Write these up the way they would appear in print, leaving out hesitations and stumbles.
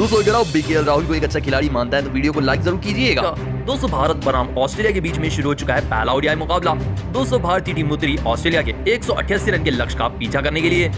दोस्तों अगर आप केएल राहुल को एक अच्छा खिलाड़ी मानता है तो वीडियो को लाइक जरूर कीजिएगा। दोस्तों भारत बनाम ऑस्ट्रेलिया के बीच में शुरू हो चुका है पहला ओडीआई मुकाबला। दोस्तों भारतीय टीम उतरी ऑस्ट्रेलिया के 188 रन के लक्ष्य का पीछा करने के लिए।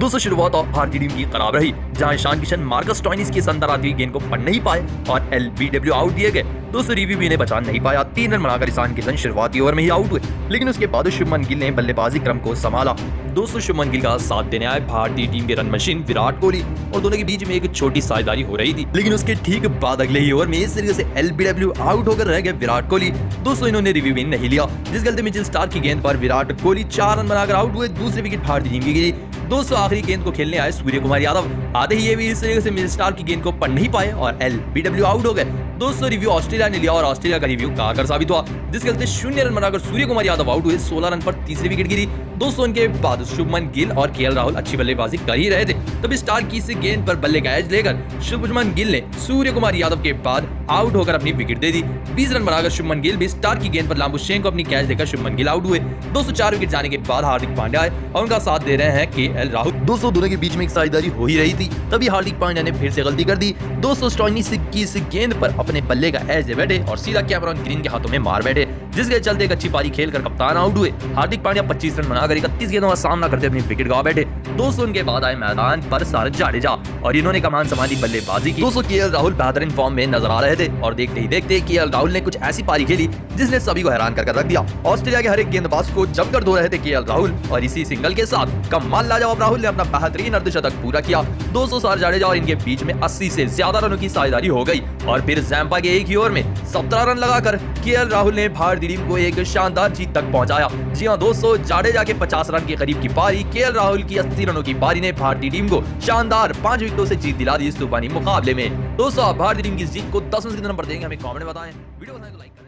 दोस्तों शुरुआत भारतीय टीम की खराब रही, जहां ईशान किशन मार्कस टॉनिस की शानदार आती हुई गेंद को पकड़ नहीं पाए और LBW आउट दिए गए। दोस्तों रिव्यू भी ने बचा नहीं पाया, 3 रन बनाकर ईशान किशन शुरुआती ओवर में ही आउट हुए, लेकिन उसके बाद शुभमन गिल ने बल्लेबाजी क्रम को संभाला। दोस्तों शुभमन गिल का साथ देने आए भारतीय टीम के रन मशीन विराट कोहली और दोनों के बीच में एक छोटी साझेदारी हो रही थी, लेकिन उसके ठीक बाद अगले ही ओवर में इस तरीके से LBW आउट होकर रह गए विराट कोहली। दोस्तों इन्होंने रिव्यू भी नहीं लिया, जिस गलती मिचेल स्टार्क की गेंद पर विराट कोहली 4 रन बनाकर आउट हुए। दूसरी विकेट भारतीय टीम की गिरी। दोस्तों आखिरी गेंद को खेलने आए सूर्य कुमार यादव, आते ही ये भी इस तरीके से मिचेल स्टार्क की गेंद को पकड़ नहीं पाए और LBW आउट हो गए। दोस्तों रिव्यू ऑस्ट्रेलिया ने लिया और ऑस्ट्रेलिया का रिव्यू कारगर साबित हुआ, जिसके चलते 0 रन बनाकर सूर्य कुमार यादव आउट हुए। 16 रन पर तीसरी विकेट गिरी। दोस्तों इनके बाद शुभमन गिल और केएल राहुल अच्छी बल्लेबाजी कर ही रहे थे, तभी स्टार्क की से गेंद पर बल्ले का एज लेकर शुभमन गिल ने सूर्य कुमार यादव के बाद आउट होकर अपनी विकेट दे दी। 20 रन बनाकर शुभमन गिल भी स्टार्क की गेंद पर लांबू शेन को अपनी कैच देकर शुभमन गिल आउट हुए। दोस्तों 4 विकेट जाने के बाद हार्दिक पांड्या आए और उनका साथ दे रहे हैं केएल राहुल। दोस्तों दोनों के बीच में एक साझेदारी हो ही रही थी, तभी हार्दिक पांड्या ने फिर से गलती कर दी। दोस्तों टॉनिस की इस गेंद पर अपने बल्ले का एज दे बैठे और सीधा कैमरन ग्रीन के हाथों में मार बैठे, जिसके चलते एक अच्छी पारी खेलकर कप्तान आउट हुए। हार्दिक पांड्या 25 रन बनाकर 31 गेंदों का सामना करते अपनी विकेट गवा बैठे। दोस्तों उनके बाद आए मैदान पर सारज जडेजा और इन्होंने कमान संभाली बल्लेबाजी की। दोस्तों केएल राहुल बेहतरीन फॉर्म में नजर आ रहे थे और देखते ही देखते केएल राहुल ने कुछ ऐसी पारी खेली जिसने सभी को हैरान कर रख दिया। ऑस्ट्रेलिया के हर एक गेंदबाज को जमकर धो रहे थे केएल राहुल और इसी सिंगल के साथ कमाल लाजवाब राहुल ने अपना बेहतरीन अर्धशतक पूरा किया। दोस्तों सारज जडेजा और इनके बीच में 80 से ज्यादा रनों की साझेदारी हो गई और फिर जैम्पा के एक ही ओवर में 17 रन लगाकर केएल राहुल ने भारतीय टीम को एक शानदार जीत तक पहुंचाया। जी हां दोस्तों, जडेजा के 50 रन के करीब की पारी केएल राहुल की 80 रनों की पारी ने भारतीय टीम को शानदार 5 विकेटों से जीत दिला दी इस तूफानी मुकाबले में। दोस्तों भारतीय टीम की जीत को 10 में कितना नंबर देंगे हमें कमेंट में बताएं। वीडियो को लाइक